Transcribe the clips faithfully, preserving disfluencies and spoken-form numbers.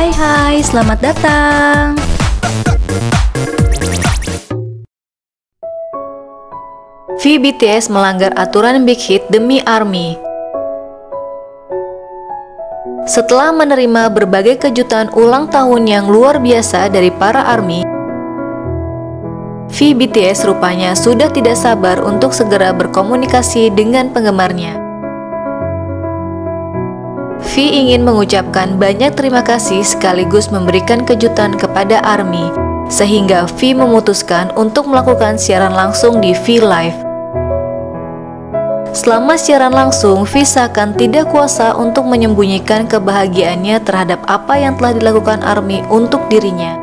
Hai hai, selamat datang. V B T S melanggar aturan Big Hit demi ARMY. Setelah menerima berbagai kejutan ulang tahun yang luar biasa dari para ARMY, V B T S rupanya sudah tidak sabar untuk segera berkomunikasi dengan penggemarnya. V ingin mengucapkan banyak terima kasih sekaligus memberikan kejutan kepada ARMY, sehingga V memutuskan untuk melakukan siaran langsung di V Live. Selama siaran langsung, V seakan tidak kuasa untuk menyembunyikan kebahagiaannya terhadap apa yang telah dilakukan ARMY untuk dirinya.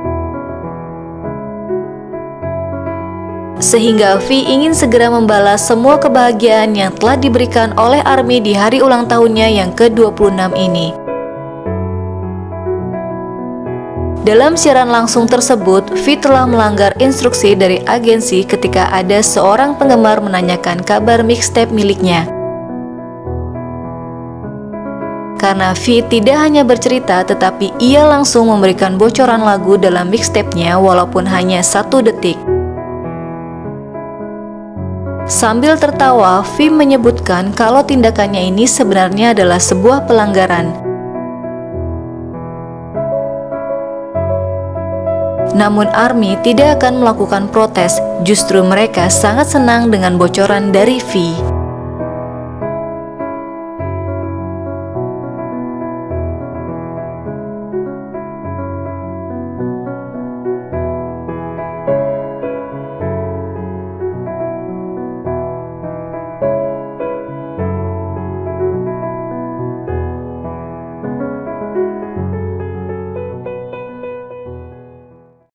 Sehingga V ingin segera membalas semua kebahagiaan yang telah diberikan oleh ARMY di hari ulang tahunnya yang ke dua puluh enam ini. Dalam siaran langsung tersebut, V telah melanggar instruksi dari agensi ketika ada seorang penggemar menanyakan kabar mixtape miliknya. Karena V tidak hanya bercerita, tetapi ia langsung memberikan bocoran lagu dalam mixtape-nya walaupun hanya satu detik. Sambil tertawa, V menyebutkan kalau tindakannya ini sebenarnya adalah sebuah pelanggaran. Namun ARMY tidak akan melakukan protes, justru mereka sangat senang dengan bocoran dari V.